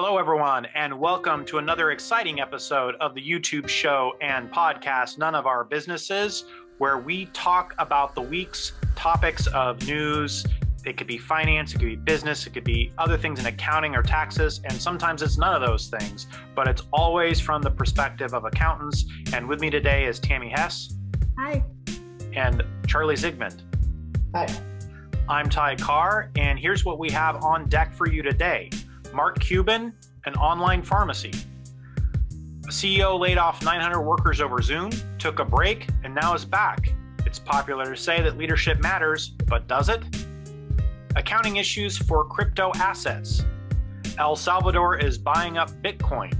Hello, everyone, and welcome to another exciting episode of the YouTube show and podcast, None of Our Businesses, where we talk about the week's topics of news. It could be finance, it could be business, it could be other things in accounting or taxes, and sometimes it's none of those things, but it's always from the perspective of accountants. And with me today is Tammy Hess. Hi. And Charlie Zygmunt. Hi. I'm Ty Carr, and here's what we have on deck for you today. Mark Cuban, an online pharmacy. The CEO laid off 900 workers over Zoom, took a break, and now is back. It's popular to say that leadership matters, but does it? Accounting issues for crypto assets. El Salvador is buying up Bitcoin.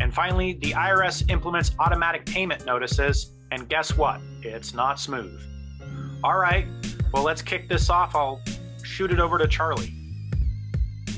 And finally, the IRS implements automatic payment notices, and guess what? It's not smooth. All right, well, let's kick this off. I'll shoot it over to Charlie.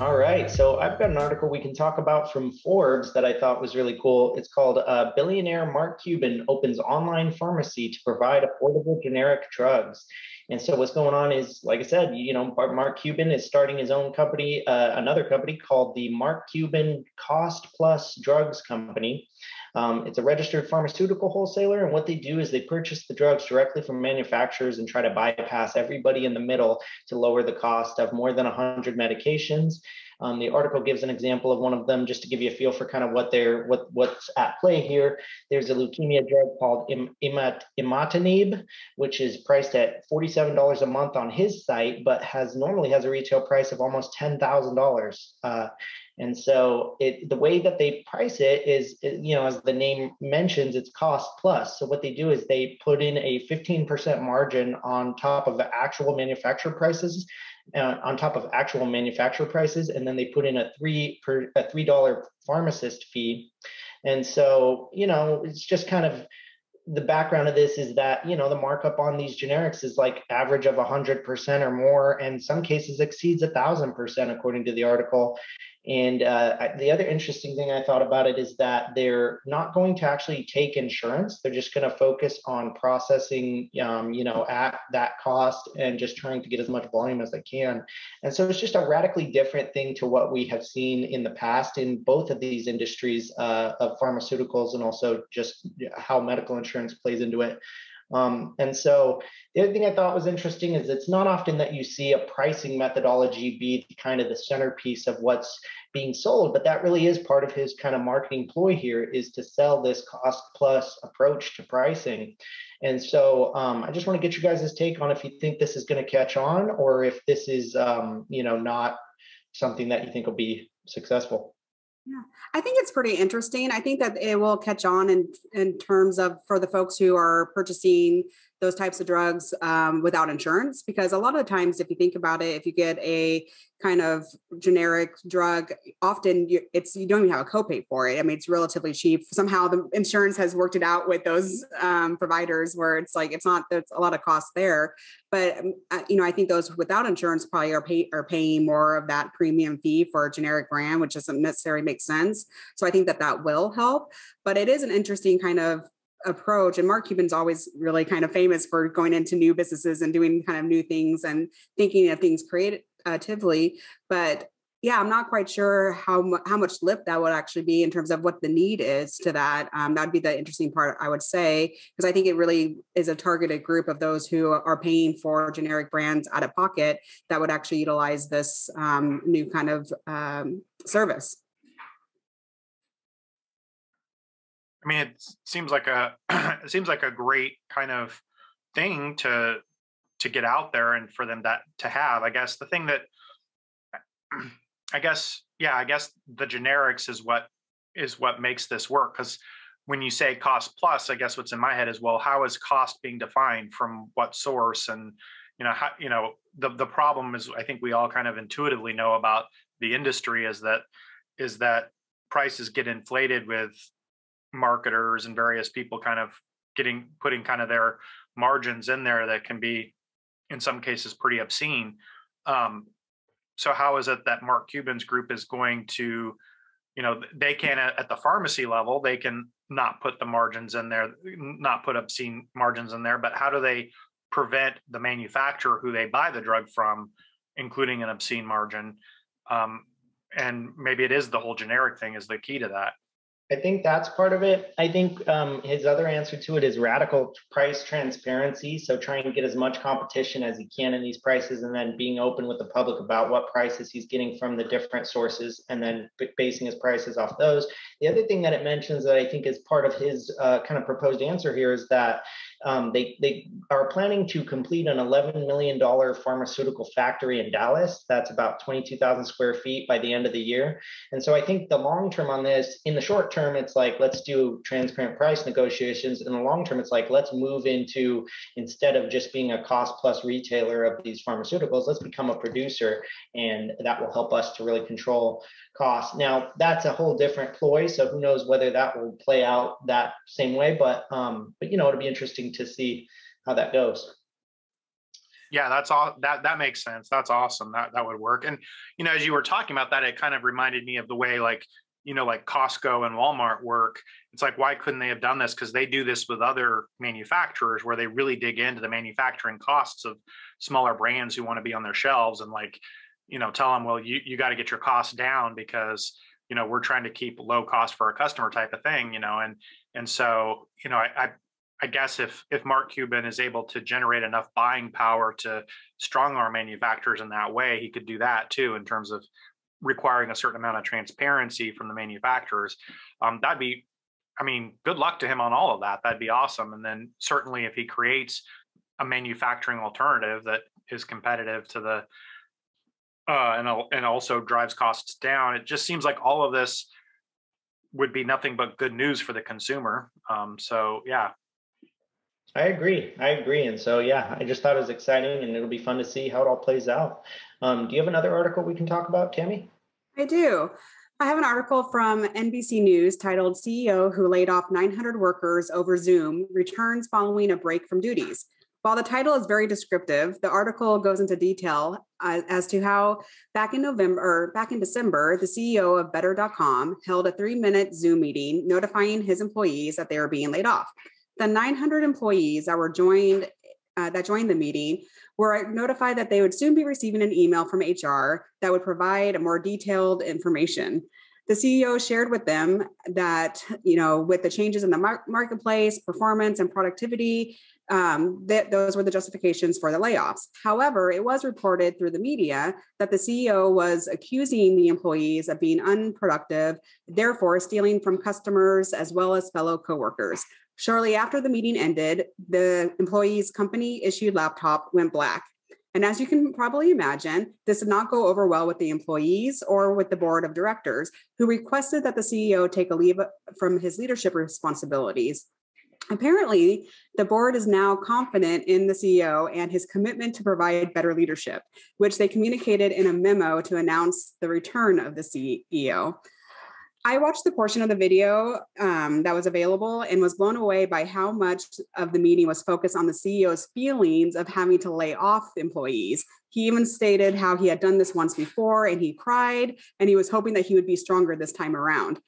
All right, so I've got an article we can talk about from Forbes that I thought was really cool. It's called Billionaire Mark Cuban Opens Online Pharmacy to Provide Affordable Generic Drugs. And so what's going on is, like I said, you know, Mark Cuban is starting his own company, another company called the Mark Cuban Cost Plus Drugs Company. It's a registered pharmaceutical wholesaler, and what they do is they purchase the drugs directly from manufacturers and try to bypass everybody in the middle to lower the cost of more than 100 medications. The article gives an example of one of them, just to give you a feel for kind of what's at play here. There's a leukemia drug called Imatinib, which is priced at $47 a month on his site, but normally has a retail price of almost $10,000. And so the way that they price it is, you know, as the name mentions, it's cost plus. So what they do is they put in a 15% margin on top of the actual manufacturer prices, and then they put in a $3 pharmacist fee. And so, you know, it's just kind of the background of this is that, you know, the markup on these generics is like average of 100% or more, and some cases exceeds 1,000%, according to the article. And the other interesting thing I thought about it is that they're not going to actually take insurance. They're just going to focus on processing, you know, at that cost and just trying to get as much volume as they can. And so it's just a radically different thing to what we have seen in the past in both of these industries of pharmaceuticals, and also just how medical insurance plays into it. And so the other thing I thought was interesting is it's not often that you see a pricing methodology be kind of the centerpiece of what's being sold, but that really is part of his kind of marketing ploy here, is to sell this cost plus approach to pricing. And so I just want to get you guys' take on if you think this is going to catch on, or if this is, you know, not something that you think will be successful. Yeah, I think it's pretty interesting. I think that it will catch on in terms of for the folks who are purchasing those types of drugs without insurance, because a lot of the times, if you think about it, if you get a kind of generic drug, often you don't even have a copay for it. I mean, it's relatively cheap. Somehow the insurance has worked it out with those providers where it's like, there's a lot of cost there. But, you know, I think those without insurance probably are paying more of that premium fee for a generic brand, which doesn't necessarily make sense. So I think that that will help, but it is an interesting kind of approach. And Mark Cuban's always really kind of famous for going into new businesses and doing kind of new things and thinking of things creatively. But yeah, I'm not quite sure how much lift that would actually be in terms of what the need is to that. That'd be the interesting part, I would say, because I think it really is a targeted group of those who are paying for generic brands out of pocket that would actually utilize this new kind of service. I mean, it seems like a great kind of thing to get out there and for them to have. I guess the thing that I guess the generics is what makes this work, because when you say cost plus, I guess what's in my head is, well, how is cost being defined, from what source? And you know, how, you know, the problem is, I think we all kind of intuitively know about the industry is that prices get inflated with marketers and various people kind of putting kind of their margins in there that can be, in some cases, pretty obscene. So how is it that Mark Cuban's group is going to, you know, they can at the pharmacy level, they can not put the margins in there, not put obscene margins in there, but how do they prevent the manufacturer who they buy the drug from including an obscene margin? And maybe it is the whole generic thing is the key to that. I think that's part of it. I think his other answer to it is radical price transparency. So trying to get as much competition as he can in these prices, and then being open with the public about what prices he's getting from the different sources, and then basing his prices off those. The other thing that it mentions that I think is part of his kind of proposed answer here is that they are planning to complete an $11 million pharmaceutical factory in Dallas. That's about 22,000 square feet by the end of the year. And so I think the long term on this, in the short term, it's like, let's do transparent price negotiations. In the long term, it's like, let's move into, instead of just being a cost plus retailer of these pharmaceuticals, let's become a producer. And that will help us to really control costs. Now, that's a whole different ploy. So who knows whether that will play out that same way. But you know, it'll be interesting to see how that goes. Yeah, that's all. That makes sense. That's awesome. That would work. And you know, as you were talking about that, it kind of reminded me of the way, like, you know, like Costco and Walmart work. It's like, why couldn't they have done this? Because they do this with other manufacturers, where they really dig into the manufacturing costs of smaller brands who want to be on their shelves, and like, you know, tell them, well, you got to get your costs down because, you know, we're trying to keep low cost for our customer type of thing, you know. And so, you know, I guess if Mark Cuban is able to generate enough buying power to strong arm manufacturers in that way, he could do that too, in terms of requiring a certain amount of transparency from the manufacturers. That'd be, I mean, good luck to him on all of that. That'd be awesome. And then certainly if he creates a manufacturing alternative that is competitive to the, and also drives costs down, it just seems like all of this would be nothing but good news for the consumer. So yeah. I agree. And so, yeah, I just thought it was exciting, and it'll be fun to see how it all plays out. Do you have another article we can talk about, Tammy? I do. I have an article from NBC News titled CEO Who Laid Off 900 Workers Over Zoom Returns Following a Break from Duties. While the title is very descriptive, the article goes into detail as to how back in December, the CEO of better.com held a 3-minute Zoom meeting notifying his employees that they were being laid off. The 900 employees that joined the meeting were notified that they would soon be receiving an email from HR that would provide more detailed information. The CEO shared with them that, you know, with the changes in the marketplace, performance, and productivity, that those were the justifications for the layoffs. However, it was reported through the media that the CEO was accusing the employees of being unproductive, therefore stealing from customers as well as fellow coworkers. Shortly after the meeting ended, the employee's company-issued laptop went black. And as you can probably imagine, this did not go over well with the employees or with the board of directors, who requested that the CEO take a leave from his leadership responsibilities. Apparently, the board is now confident in the CEO and his commitment to provide better leadership, which they communicated in a memo to announce the return of the CEO. I watched the portion of the video that was available and was blown away by how much of the meeting was focused on the CEO's feelings of having to lay off employees. He even stated how he had done this once before and he cried, and he was hoping that he would be stronger this time around.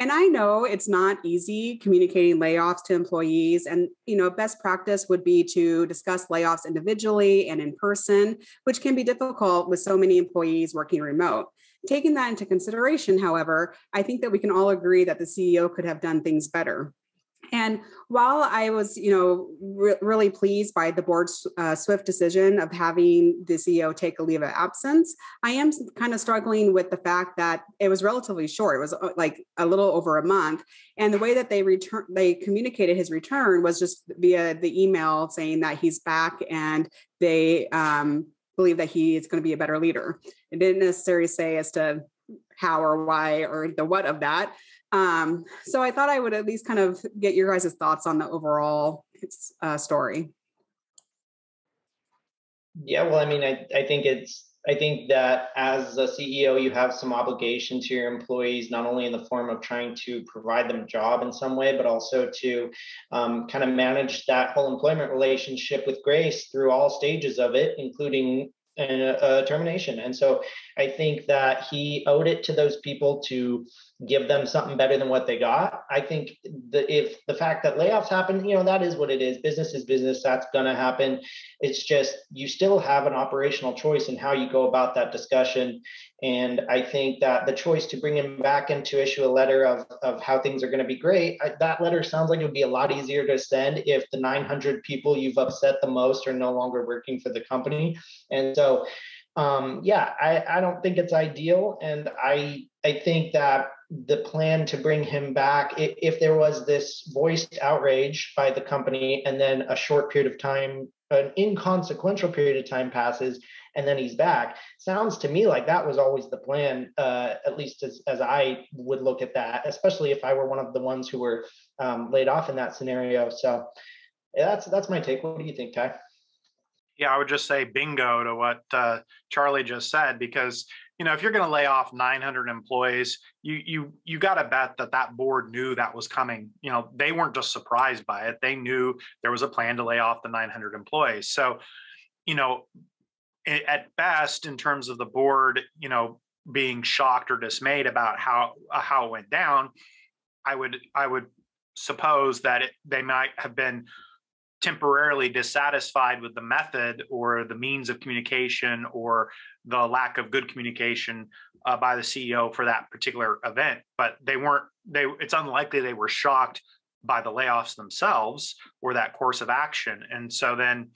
And I know it's not easy communicating layoffs to employees, and, you know, best practice would be to discuss layoffs individually and in person, which can be difficult with so many employees working remote. Taking that into consideration, however, I think that we can all agree that the CEO could have done things better. And while I was, you know, really pleased by the board's swift decision of having the CEO take a leave of absence, I am kind of struggling with the fact that it was relatively short. It was like a little over a month. And the way that they communicated his return was just via the email saying that he's back, and they believe that he is going to be a better leader. It didn't necessarily say as to how or why or the what of that. So I thought I would at least kind of get your guys' thoughts on the overall story. Yeah, well, I mean, I think that as a CEO, you have some obligation to your employees, not only in the form of trying to provide them a job in some way, but also to kind of manage that whole employment relationship with grace through all stages of it, including termination. And so I think that he owed it to those people to give them something better than what they got. I think that if the fact that layoffs happen, you know, that is what it is. Business is business. That's going to happen. It's just, you still have an operational choice in how you go about that discussion. And I think that the choice to bring him back and to issue a letter of how things are going to be great, that letter sounds like it would be a lot easier to send if the 900 people you've upset the most are no longer working for the company. And so, I don't think it's ideal. And I think that the plan to bring him back, if there was this voiced outrage by the company and then a short period of time, an inconsequential period of time passes, and then he's back, sounds to me like that was always the plan, at least as I would look at that, especially if I were one of the ones who were laid off in that scenario. So that's my take. What do you think, Ty? Yeah, I would just say bingo to what Charlie just said, because, you know, if you're going to lay off 900 employees, you got to bet that board knew that was coming. You know, they weren't just surprised by it. They knew there was a plan to lay off the 900 employees. So, you know, at best, in terms of the board, you know, being shocked or dismayed about how it went down, I would suppose that they might have been temporarily dissatisfied with the method or the means of communication or the lack of good communication by the CEO for that particular event. But it's unlikely they were shocked by the layoffs themselves or that course of action. And so then,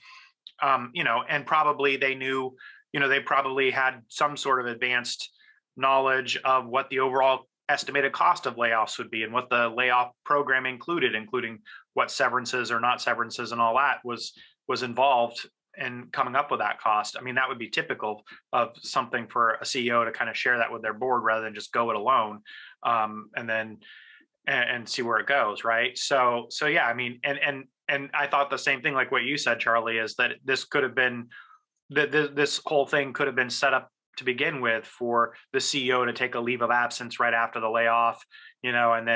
and probably they knew, they probably had some sort of advanced knowledge of what the overall estimated cost of layoffs would be and what the layoff program included, including what severances or not severances and all that was involved in coming up with that cost. I mean, that would be typical of something for a CEO to kind of share that with their board rather than just go it alone and see where it goes, right? So yeah, I mean, and I thought the same thing, like what you said, Charlie, is that this could have been, this whole thing could have been set up to begin with for the CEO to take a leave of absence right after the layoff, and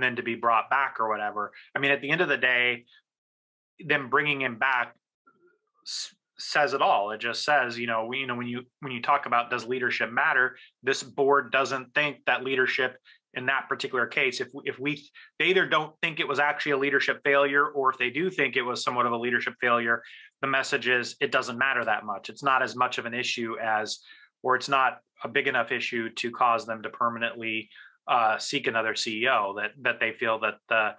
then to be brought back or whatever. I mean, at the end of the day, them bringing him back says it all. It just says, when you talk about does leadership matter, this board doesn't think that leadership in that particular case, if they either don't think it was actually a leadership failure, or if they do think it was somewhat of a leadership failure, the message is it doesn't matter that much. It's not as much of an issue as, or it's not a big enough issue to cause them to permanently seek another CEO. That they feel that the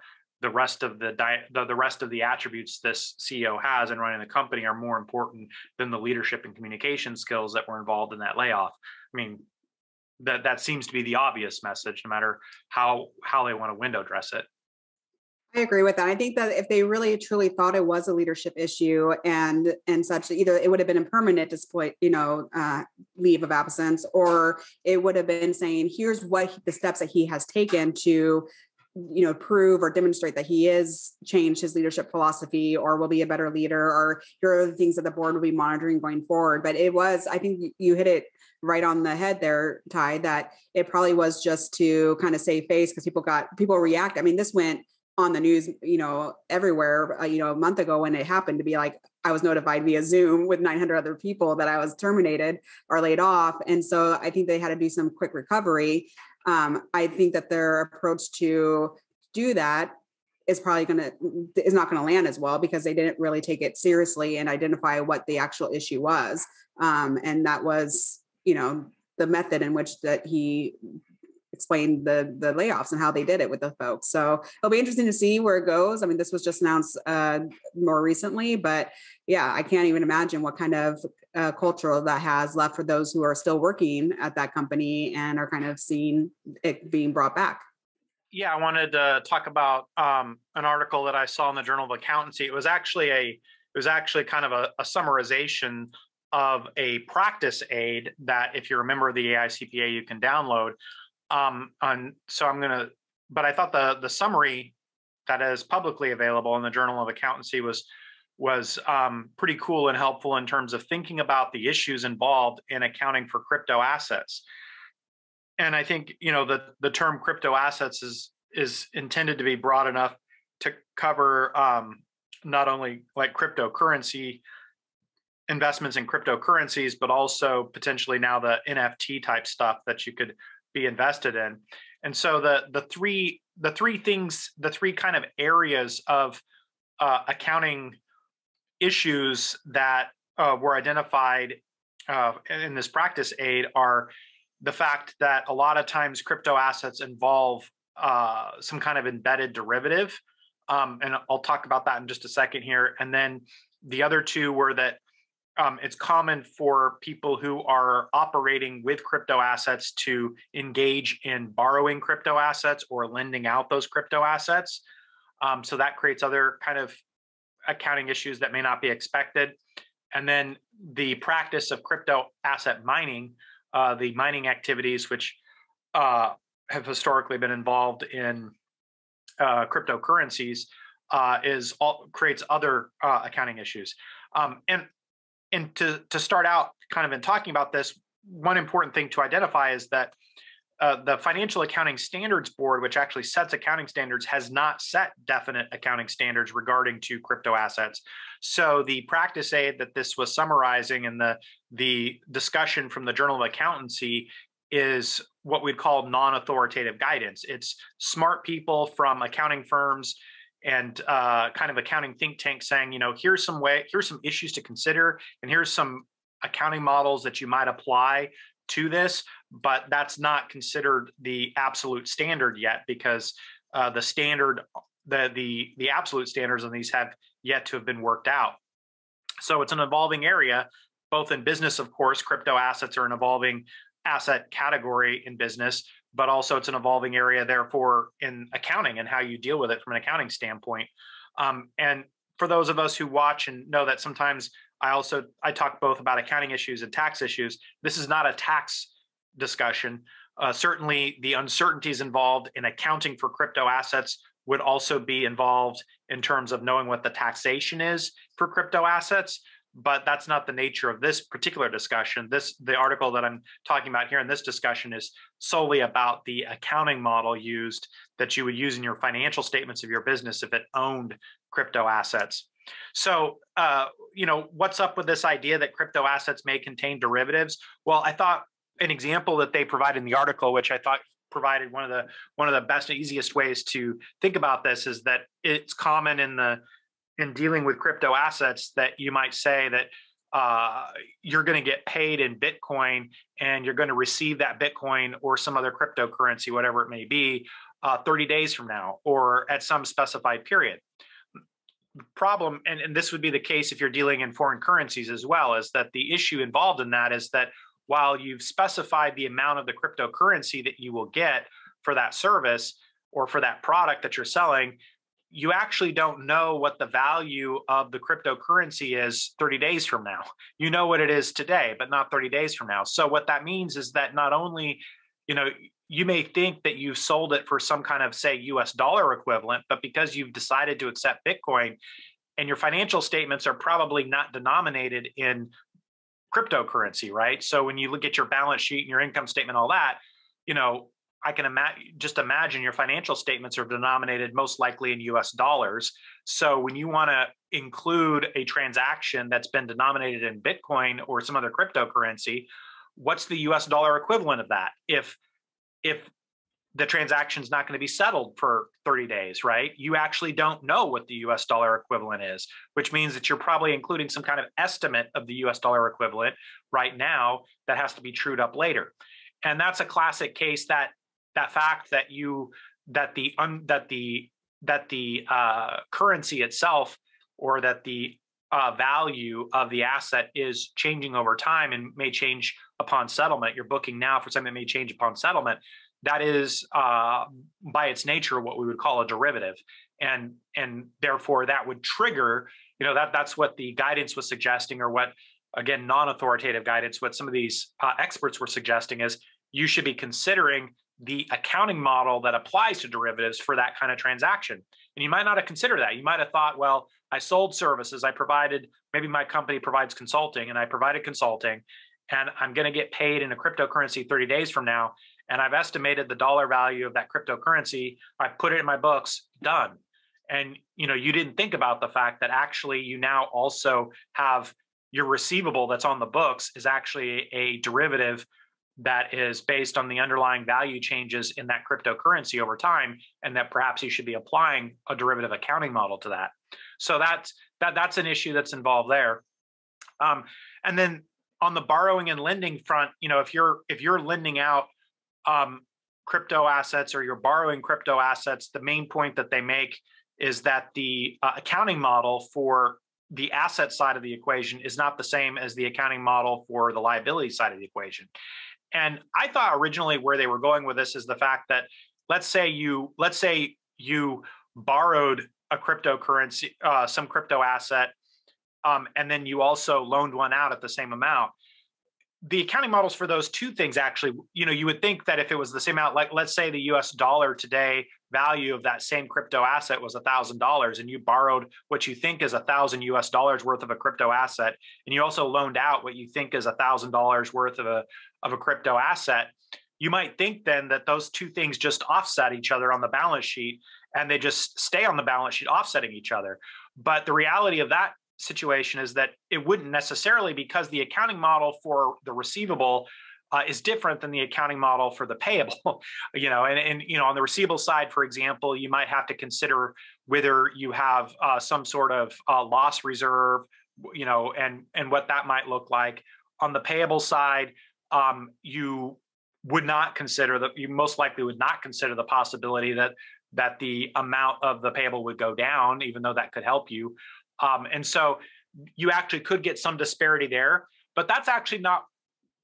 rest of the rest of the attributes this CEO has in running the company are more important than the leadership and communication skills that were involved in that layoff. I mean, that seems to be the obvious message, no matter how they want to window dress it. I agree with that. I think that if they really truly thought it was a leadership issue and such, either it would have been a permanent display, leave of absence, or it would have been saying, here's what the steps that he has taken to, prove or demonstrate that he is changed his leadership philosophy or will be a better leader, or here are the things that the board will be monitoring going forward. But it was, I think you hit it right on the head there, Ty, that it probably was just to kind of save face because people react. I mean, this went on the news, everywhere, a month ago when it happened to be like, I was notified via Zoom with 900 other people that I was terminated or laid off. And so I think they had to do some quick recovery. I think that their approach to do that is not going to land as well because they didn't really take it seriously and identify what the actual issue was. And that was, the method in which that he explain the layoffs and how they did it with the folks. So it'll be interesting to see where it goes. I mean, this was just announced more recently, but yeah, I can't even imagine what kind of culture that has left for those who are still working at that company and are kind of seeing it being brought back. Yeah, I wanted to talk about an article that I saw in the Journal of Accountancy. It was actually kind of a summarization of a practice aid that, if you're a member of the AICPA, you can download. But I thought the summary that is publicly available in the Journal of Accountancy was pretty cool and helpful in terms of thinking about the issues involved in accounting for crypto assets. And I think, the term crypto assets is intended to be broad enough to cover not only like cryptocurrency investments in cryptocurrencies, but also potentially now the NFT type stuff that you could be invested in. And so the three kind of areas of accounting issues that were identified in this practice aid are the fact that a lot of times crypto assets involve some kind of embedded derivative. And I'll talk about that in just a second here. And then the other two were that it's common for people who are operating with crypto assets to engage in borrowing crypto assets or lending out those crypto assets. So that creates other kind of accounting issues that may not be expected. And then the practice of crypto asset mining, the mining activities which have historically been involved in cryptocurrencies, creates other accounting issues. And to start out kind of in talking about this, one important thing to identify is that the Financial Accounting Standards Board, which actually sets accounting standards, has not set definite accounting standards regarding to crypto assets. So the practice aid that this was summarizing and the discussion from the Journal of Accountancy is what we'd call non-authoritative guidance. It's smart people from accounting firms and kind of accounting think tank saying, you know, here's some issues to consider, and here's some accounting models that you might apply to this, but that's not considered the absolute standard yet, because the absolute standards on these have yet to have been worked out. So it's an evolving area, both in business, of course, crypto assets are an evolving asset category in business, but also it's an evolving area, therefore, in accounting and how you deal with it from an accounting standpoint. And for those of us who watch and know that sometimes I talk both about accounting issues and tax issues, this is not a tax discussion. Certainly, the uncertainties involved in accounting for crypto assets would also be involved in terms of knowing what the taxation is for crypto assets. But that's not the nature of this particular discussion. The article that I'm talking about here in this discussion is solely about the accounting model used that you would use in your financial statements of your business if it owned crypto assets. So, you know, what's up with this idea that crypto assets may contain derivatives? Well, I thought an example that they provide in the article, which I thought provided one of the best and easiest ways to think about this, is that it's common in dealing with crypto assets that you might say that you're going to get paid in Bitcoin and you're going to receive that Bitcoin or some other cryptocurrency, whatever it may be, 30 days from now or at some specified period. Problem, and this would be the case if you're dealing in foreign currencies as well, is that the issue involved in that is that while you've specified the amount of the cryptocurrency that you will get for that service or for that product that you're selling, you actually don't know what the value of the cryptocurrency is 30 days from now. You know what it is today, but not 30 days from now. So what that means is that not only, you know, you may think that you sold it for some kind of, say, US dollar equivalent, but because you've decided to accept Bitcoin and your financial statements are probably not denominated in cryptocurrency, right? So when you look at your balance sheet and your income statement, all that, you know, I can just imagine your financial statements are denominated most likely in US dollars. So when you want to include a transaction that's been denominated in Bitcoin or some other cryptocurrency, what's the US dollar equivalent of that? If the transaction's not going to be settled for 30 days, right? You actually don't know what the US dollar equivalent is, which means that you're probably including some kind of estimate of the US dollar equivalent right now that has to be trued up later. And that's a classic case that fact that the currency itself, or that the value of the asset is changing over time and may change upon settlement. You're booking now for something that may change upon settlement. That is, by its nature, what we would call a derivative, and therefore that would trigger. You know, that's what the guidance was suggesting, or what, again, non-authoritative guidance. What some of these experts were suggesting is you should be considering the accounting model that applies to derivatives for that kind of transaction. And you might not have considered that. You might have thought, well, I sold services. I provided, maybe my company provides consulting, and I provided consulting, and I'm going to get paid in a cryptocurrency 30 days from now. And I've estimated the dollar value of that cryptocurrency. I put it in my books, done. And you know, you didn't think about the fact that actually you now also have your receivable that's on the books is actually a derivative that is based on the underlying value changes in that cryptocurrency over time, and that perhaps you should be applying a derivative accounting model to that. So that's an issue that's involved there. And then on the borrowing and lending front, you know, if you're lending out crypto assets or you're borrowing crypto assets, the main point that they make is that the accounting model for the asset side of the equation is not the same as the accounting model for the liability side of the equation. And I thought originally where they were going with this is the fact that let's say you borrowed a cryptocurrency, some crypto asset, and then you also loaned one out at the same amount. The accounting models for those two things actually, you know, you would think that if it was the same amount, like let's say the US dollar today value of that same crypto asset was $1,000 and you borrowed what you think is $1,000 US worth of a crypto asset, and you also loaned out what you think is $1,000 worth of a crypto asset, you might think then that those two things just offset each other on the balance sheet and they just stay on the balance sheet offsetting each other. But the reality of that situation is that it wouldn't necessarily, because the accounting model for the receivable is different than the accounting model for the payable. You know, and you know, on the receivable side, for example, you might have to consider whether you have some sort of loss reserve, you know, and what that might look like. On the payable side, you most likely would not consider the possibility that the amount of the payable would go down, even though that could help you. And so you actually could get some disparity there, but that's actually not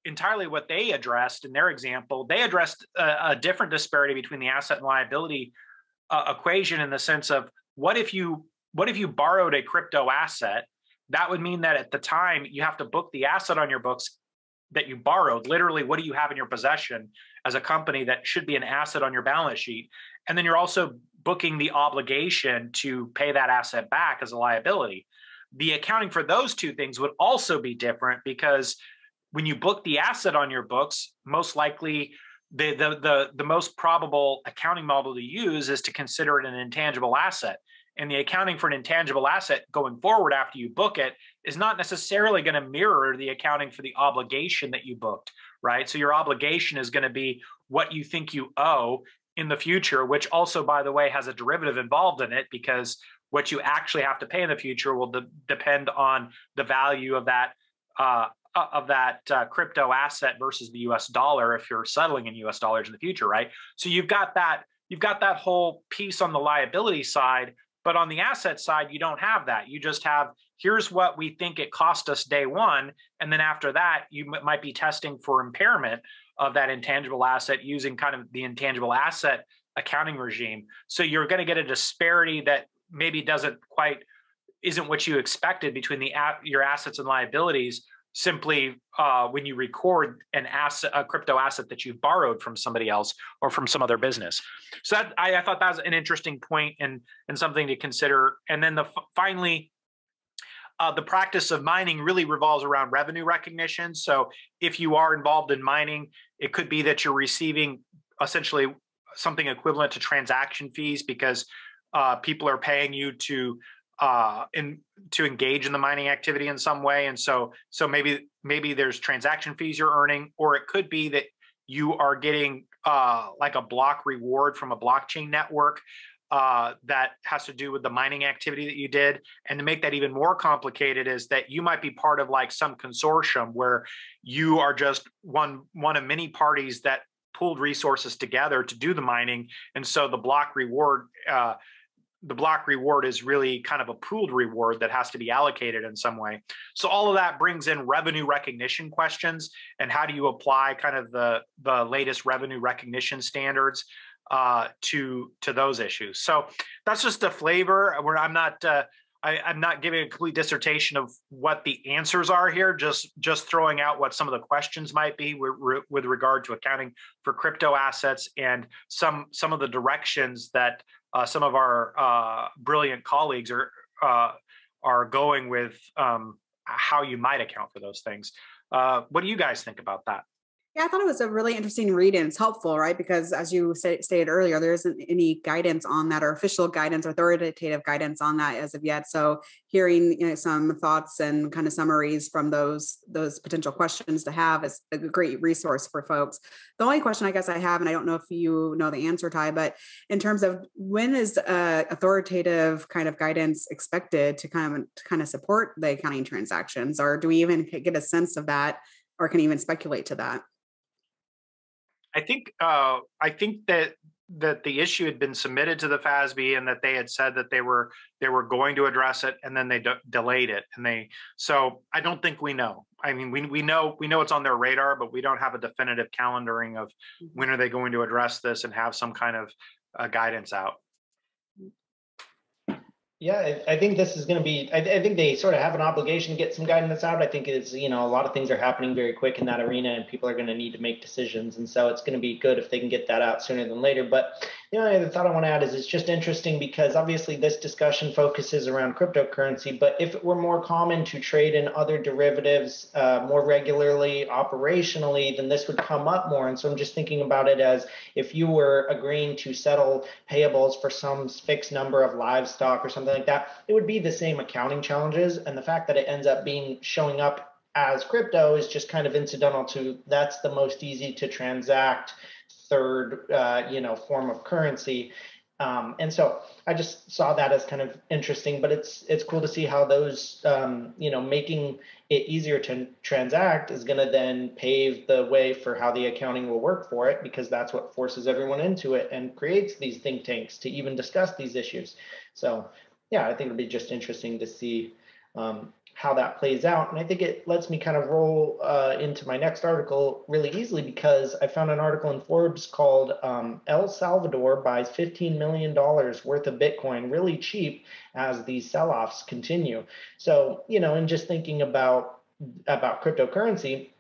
entirely what they addressed in their example. They addressed a different disparity between the asset and liability equation, in the sense of what if you borrowed a crypto asset? That would mean that at the time you have to book the asset on your books that you borrowed. Literally, what do you have in your possession as a company that should be an asset on your balance sheet? And then you're also booking the obligation to pay that asset back as a liability. The accounting for those two things would also be different, because when you book the asset on your books, most likely the most probable accounting model to use is to consider it an intangible asset. And the accounting for an intangible asset going forward after you book it is not necessarily going to mirror the accounting for the obligation that you booked, right? So your obligation is going to be what you think you owe in the future, which also, by the way, has a derivative involved in it, because what you actually have to pay in the future will depend on the value of that crypto asset versus the US dollar if you're settling in US dollars in the future, right? So you've got that whole piece on the liability side, but on the asset side, you don't have that. You just have, here's what we think it cost us day one, and then after that, you might be testing for impairment of that intangible asset using kind of the intangible asset accounting regime. So you're going to get a disparity that maybe isn't what you expected between your assets and liabilities, simply when you record a crypto asset that you borrowed from somebody else or from some other business. So that, I thought that was an interesting point and something to consider. And then finally, the practice of mining really revolves around revenue recognition. So if you are involved in mining, it could be that you're receiving essentially something equivalent to transaction fees, because people are paying you to engage in the mining activity in some way. And so maybe there's transaction fees you're earning, or it could be that you are getting like a block reward from a blockchain network that has to do with the mining activity that you did. And to make that even more complicated is that you might be part of like some consortium where you are just one of many parties that pooled resources together to do the mining. And so the block reward is really kind of a pooled reward that has to be allocated in some way. So all of that brings in revenue recognition questions, and how do you apply kind of the latest revenue recognition standards to those issues. So that's just a flavor. I'm not giving a complete dissertation of what the answers are here, just throwing out what some of the questions might be with regard to accounting for crypto assets, and some of the directions that some of our brilliant colleagues are going with how you might account for those things. What do you guys think about that? Yeah, I thought it was a really interesting read, and it's helpful, right? Because as you stated earlier, there isn't any guidance on that, or official guidance or authoritative guidance on that as of yet. So hearing, you know, some thoughts and kind of summaries from those potential questions to have is a great resource for folks. The only question I guess I have, and I don't know if you know the answer, Ty, but in terms of when is authoritative kind of guidance expected to kind of support the accounting transactions, or do we even get a sense of that, or can even speculate to that? I think that the issue had been submitted to the FASB, and that they had said that they were going to address it, and then they delayed it. So I don't think we know. I mean, we know it's on their radar, but we don't have a definitive calendaring of when are they going to address this and have some kind of guidance out. Yeah, I think this is going to be, I think they sort of have an obligation to get some guidance out. I think it's, you know, a lot of things are happening very quick in that arena, and people are going to need to make decisions. And so it's going to be good if they can get that out sooner than later. But, you know, the other thought I want to add is it's just interesting because obviously this discussion focuses around cryptocurrency, but if it were more common to trade in other derivatives more regularly, operationally, then this would come up more. And so I'm just thinking about it as if you were agreeing to settle payables for some fixed number of livestock or something like that, it would be the same accounting challenges, and the fact that it ends up being showing up as crypto is just kind of incidental to that's the most easy to transact third form of currency, and so I just saw that as kind of interesting. But it's cool to see how those making it easier to transact is going to then pave the way for how the accounting will work for it, because that's what forces everyone into it and creates these think tanks to even discuss these issues. So yeah, I think it'll be just interesting to see how that plays out. And I think it lets me kind of roll into my next article really easily, because I found an article in Forbes called El Salvador buys $15 million worth of Bitcoin really cheap as these sell-offs continue. So, you know, and just thinking about cryptocurrency,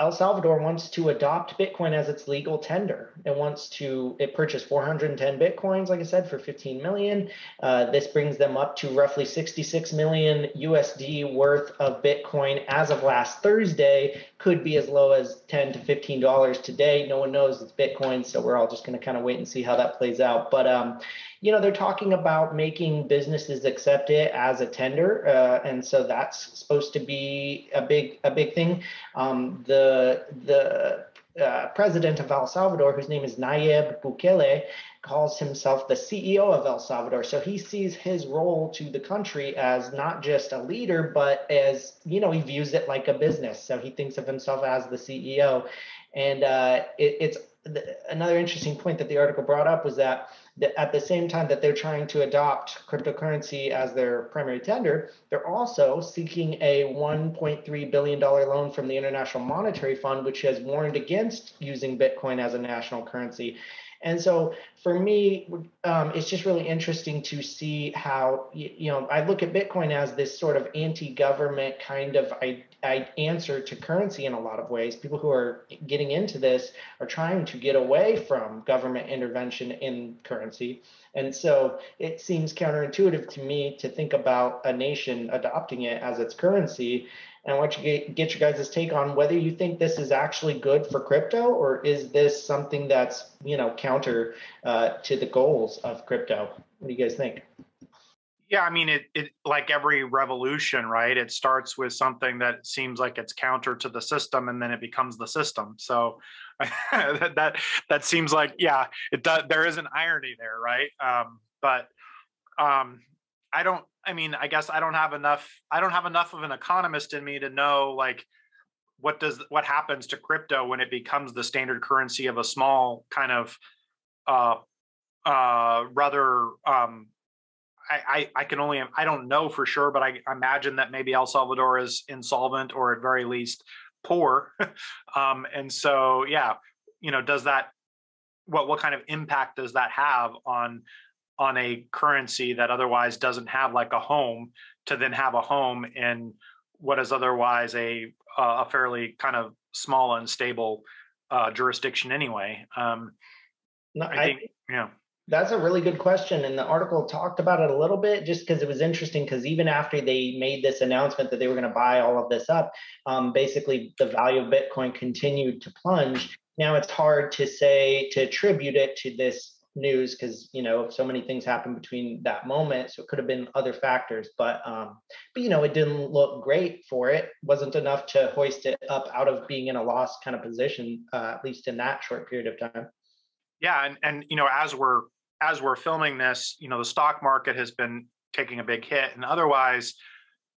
El Salvador wants to adopt Bitcoin as its legal tender. It purchased 410 Bitcoins, like I said, for 15 million. This brings them up to roughly 66 million USD worth of Bitcoin as of last Thursday, could be as low as $10 to $15 today. No one knows, it's Bitcoin, so we're all just going to kind of wait and see how that plays out. But, they're talking about making businesses accept it as a tender, and so that's supposed to be a big thing. The president of El Salvador, whose name is Nayib Bukele, calls himself the CEO of El Salvador. So he sees his role to the country as not just a leader, but as, he views it like a business. So he thinks of himself as the CEO. And another interesting point that the article brought up was that at the same time that they're trying to adopt cryptocurrency as their primary tender, they're also seeking a $1.3 billion loan from the International Monetary Fund, which has warned against using Bitcoin as a national currency. And so for me, it's just really interesting to see how, I look at Bitcoin as this sort of anti-government kind of answer to currency in a lot of ways. People who are getting into this are trying to get away from government intervention in currency. And so it seems counterintuitive to me to think about a nation adopting it as its currency. And I want you to get your guys' take on whether you think this is actually good for crypto, or is this something that's, counter to the goals of crypto? What do you guys think? Yeah, I mean, it like every revolution, right? It starts with something that seems like it's counter to the system, and then it becomes the system. So that seems like, yeah, it does. There is an irony there, right? I don't have enough of an economist in me to know, like, what happens to crypto when it becomes the standard currency of a small kind of I don't know for sure, but I imagine that maybe El Salvador is insolvent, or at very least poor. And so, yeah, does that, what kind of impact does that have on a currency that otherwise doesn't have like a home, to then have a home in what is otherwise a fairly kind of small, unstable jurisdiction anyway? No, I think, yeah. That's a really good question. And the article talked about it a little bit just because it was interesting, because even after they made this announcement that they were going to buy all of this up, basically the value of Bitcoin continued to plunge. Now it's hard to say, to attribute it to this news, because, you know, so many things happened between that moment. So it could have been other factors, but, you know, it didn't look great for it. Wasn't enough to hoist it up out of being in a loss kind of position, at least in that short period of time. Yeah. And, you know, as we're filming this, you know, the stock market has been taking a big hit, and otherwise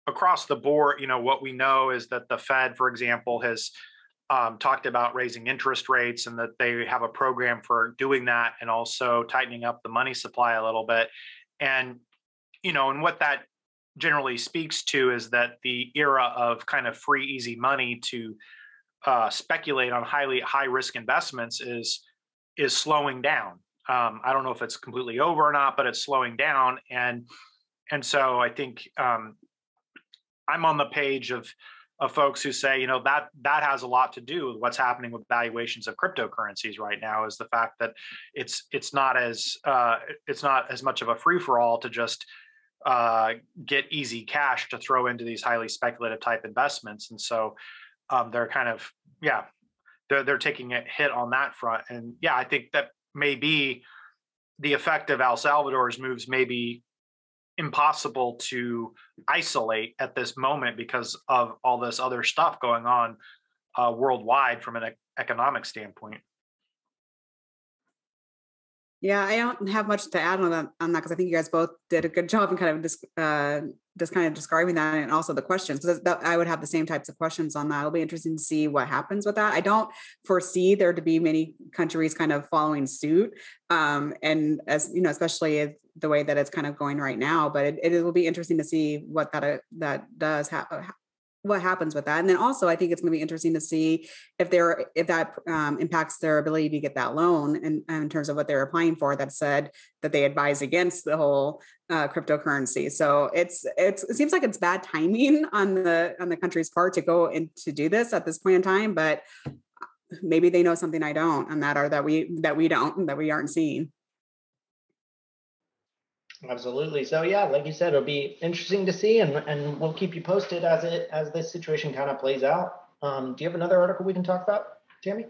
across the board, you know, what we know is that the Fed, for example, has talked about raising interest rates, and that they have a program for doing that and also tightening up the money supply a little bit. And, you know, and what that generally speaks to is that the era of kind of free, easy money to speculate on high risk investments is slowing down. I don't know if it's completely over or not, but it's slowing down. And so I think I'm on the page of folks who say, you know, that has a lot to do with what's happening with valuations of cryptocurrencies right now, is the fact that it's not as much of a free for all to just get easy cash to throw into these highly speculative type investments. And so they're kind of, yeah, they're taking a hit on that front. And yeah, I think that maybe the effect of El Salvador's moves may be impossible to isolate at this moment because of all this other stuff going on worldwide from an economic standpoint. Yeah, I don't have much to add on that because I think you guys both did a good job in kind of just describing that, and also the questions. So I would have the same types of questions on that. It'll be interesting to see what happens with that. I don't foresee there to be many countries kind of following suit. And as you know, especially the way that it's kind of going right now, but it will be interesting to see what what happens with that. And then also, I think it's going to be interesting to see if that impacts their ability to get that loan, and in terms of what they're applying for, that said that they advise against the whole cryptocurrency. So it seems like it's bad timing on the country's part to go and to do this at this point in time, but maybe they know something I don't on that, or that we aren't seeing. Absolutely. So yeah, like you said, it'll be interesting to see, and we'll keep you posted as this situation kind of plays out. Do you have another article we can talk about, Tammy?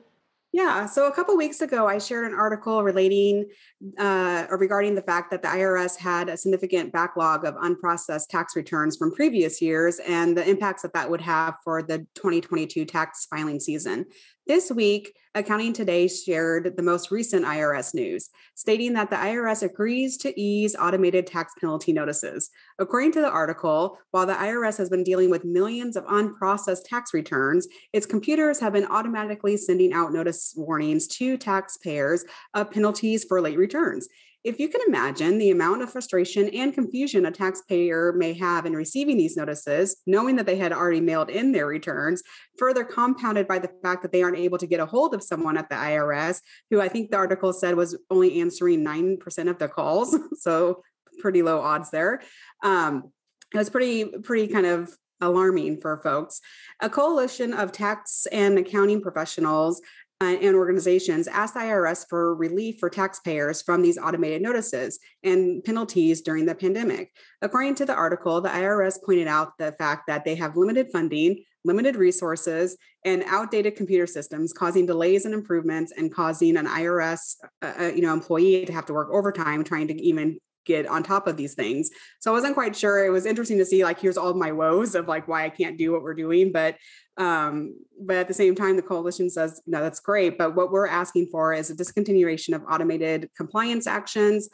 Yeah. So a couple of weeks ago, I shared an article regarding the fact that the IRS had a significant backlog of unprocessed tax returns from previous years, and the impacts that would have for the 2022 tax filing season. This week, Accounting Today shared the most recent IRS news, stating that the IRS agrees to ease automated tax penalty notices. According to the article, while the IRS has been dealing with millions of unprocessed tax returns, its computers have been automatically sending out notice warnings to taxpayers of penalties for late returns. If you can imagine the amount of frustration and confusion a taxpayer may have in receiving these notices, knowing that they had already mailed in their returns, further compounded by the fact that they aren't able to get a hold of someone at the IRS, who I think the article said was only answering 9% of the calls. So pretty low odds there. It was pretty kind of alarming for folks. A coalition of tax and accounting professionals and organizations asked the IRS for relief for taxpayers from these automated notices and penalties during the pandemic. According to the article, the IRS pointed out the fact that they have limited funding, limited resources, and outdated computer systems, causing delays in improvements and causing an IRS employee to have to work overtime trying to even get on top of these things. So I wasn't quite sure. It was interesting to see, like, here's all of my woes of like why I can't do what we're doing. But at the same time, the coalition says, no, that's great, but what we're asking for is a discontinuation of automated compliance actions,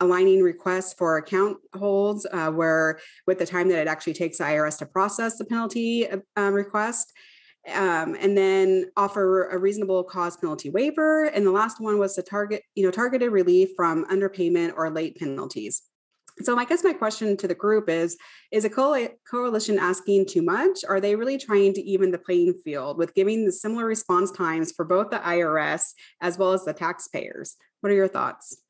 aligning requests for account holds with the time that it actually takes the IRS to process the penalty request. And then offer a reasonable cause penalty waiver. And the last one was to targeted relief from underpayment or late penalties. So I guess my question to the group is a coalition asking too much? Are they really trying to even the playing field with giving the similar response times for both the IRS as well as the taxpayers? What are your thoughts?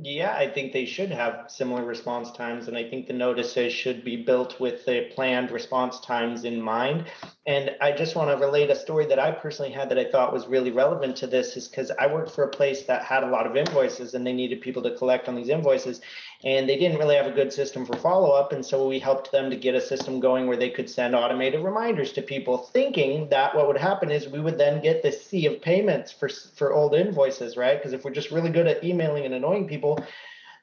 Yeah, I think they should have similar response times. And I think the notices should be built with the planned response times in mind. And I just want to relate a story that I personally had that I thought was really relevant to this, is because I worked for a place that had a lot of invoices and they needed people to collect on these invoices. And they didn't really have a good system for follow-up. And so we helped them to get a system going where they could send automated reminders to people, thinking that what would happen is we would then get this sea of payments for old invoices, right? Because if we're just really good at emailing and annoying people,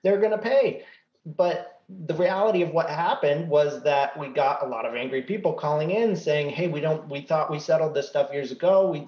they're going to pay. But the reality of what happened was that we got a lot of angry people calling in saying, hey, we thought we settled this stuff years ago. And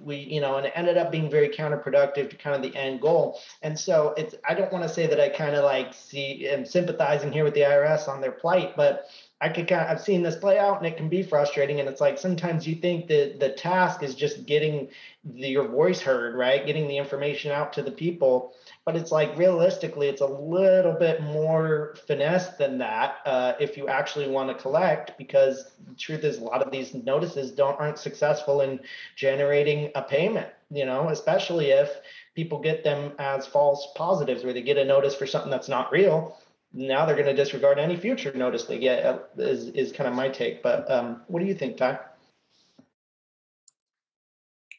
it ended up being very counterproductive to kind of the end goal. And so I don't want to say that I kind of like am sympathizing here with the IRS on their plight, but I've seen this play out and it can be frustrating. And it's like, sometimes you think that the task is just getting your voice heard, right? Getting the information out to the people. But it's like, realistically, it's a little bit more finesse than that if you actually want to collect, because the truth is a lot of these notices aren't successful in generating a payment, especially if people get them as false positives, where they get a notice for something that's not real. Now they're going to disregard any future notice they get, is kind of my take. But what do you think, Ty?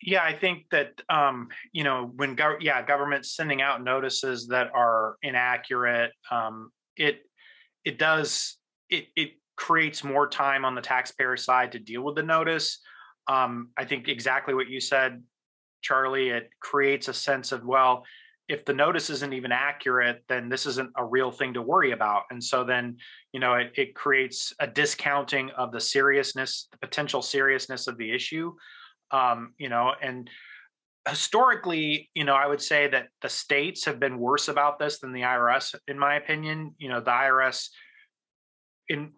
Yeah, I think that, when government's sending out notices that are inaccurate, it creates more time on the taxpayer side to deal with the notice. I think exactly what you said, Charlie, it creates a sense of, well, if the notice isn't even accurate, then this isn't a real thing to worry about. And so then, it creates a discounting of the seriousness, the potential seriousness of the issue. And historically, I would say that the states have been worse about this than the IRS, in my opinion. The IRS, in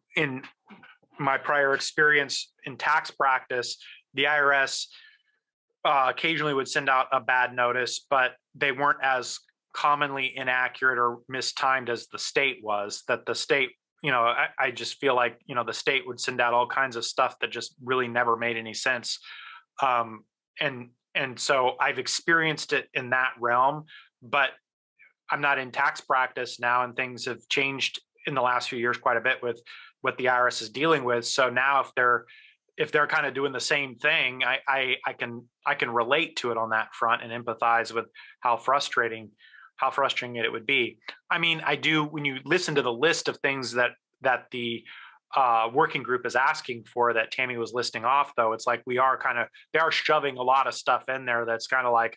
my prior experience in tax practice, the IRS occasionally would send out a bad notice, but they weren't as commonly inaccurate or mistimed as the state was. That the state, I just feel like, the state would send out all kinds of stuff that just really never made any sense. And so I've experienced it in that realm, but I'm not in tax practice now, and things have changed in the last few years quite a bit with what the IRS is dealing with. So now if they're kind of doing the same thing, I can relate to it on that front and empathize with how frustrating it would be. I mean, when you listen to the list of things that the working group is asking for, that Tammy was listing off, though, it's like they are shoving a lot of stuff in there that's kind of like,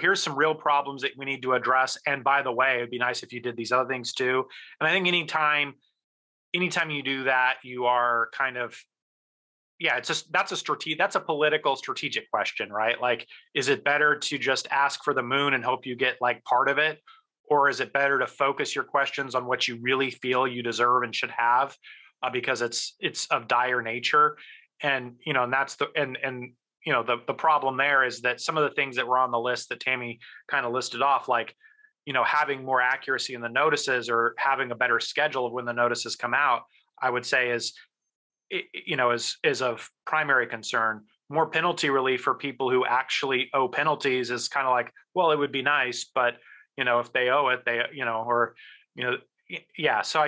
here's some real problems that we need to address. And by the way, it'd be nice if you did these other things too. And I think anytime you do that, you are kind of, that's a political strategic question, right? Like, is it better to just ask for the moon and hope you get like part of it? Or is it better to focus your questions on what you really feel you deserve and should have? Because it's of dire nature, and the problem there is that some of the things that were on the list that Tammy kind of listed off, like having more accuracy in the notices or having a better schedule of when the notices come out, I would say is of primary concern. More penalty relief for people who actually owe penalties is kind of like, well, it would be nice, but if they owe it, they yeah. So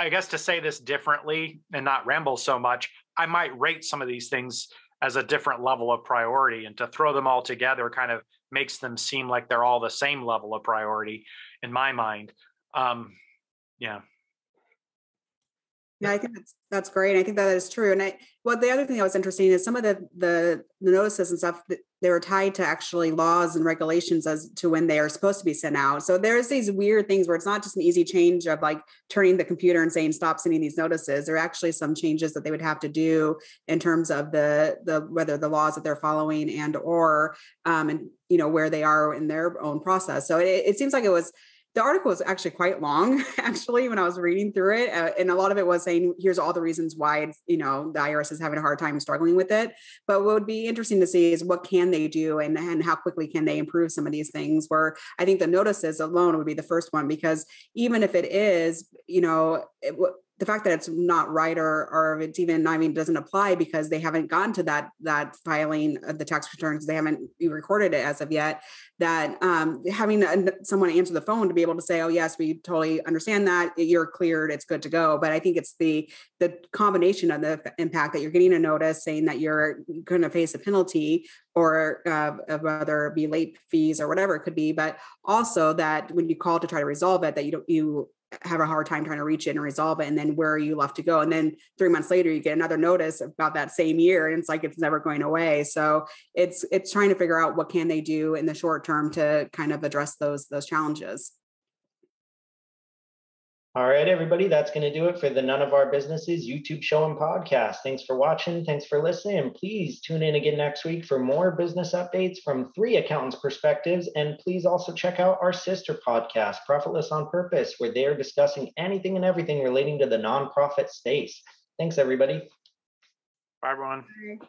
I guess to say this differently and not ramble so much, I might rate some of these things as a different level of priority, and to throw them all together kind of makes them seem like they're all the same level of priority in my mind. Yeah, I think that's great. I think that is true. And the other thing that was interesting is some of the notices and stuff, they were tied to actually laws and regulations as to when they are supposed to be sent out. So there's these weird things where it's not just an easy change of like turning the computer and saying, stop sending these notices. There are actually some changes that they would have to do in terms of whether the laws that they're following and where they are in their own process. So it seems like the article was actually quite long, when I was reading through it. And a lot of it was saying, here's all the reasons why, the IRS is having a hard time struggling with it. But what would be interesting to see is what can they do and how quickly can they improve some of these things, where I think the notices alone would be the first one, because even if it is, the fact that it's not right or it's even, I mean, doesn't apply because they haven't gotten to that filing of the tax returns. They haven't recorded it as of yet, that having someone answer the phone to be able to say, oh, yes, we totally understand that, you're cleared, it's good to go. But I think it's the combination of the impact that you're getting a notice saying that you're going to face a penalty or whether it be late fees or whatever it could be, but also that when you call to try to resolve it, that you have a hard time trying to reach it and resolve it. And then where are you left to go? And then 3 months later, you get another notice about that same year. And it's like, it's never going away. So it's trying to figure out what can they do in the short term to kind of address those challenges. All right, everybody, that's going to do it for the None of Our Businesses YouTube show and podcast. Thanks for watching. Thanks for listening. Please tune in again next week for more business updates from three accountants' perspectives. And please also check out our sister podcast, Profitless on Purpose, where they are discussing anything and everything relating to the nonprofit space. Thanks, everybody. Bye, everyone. Bye.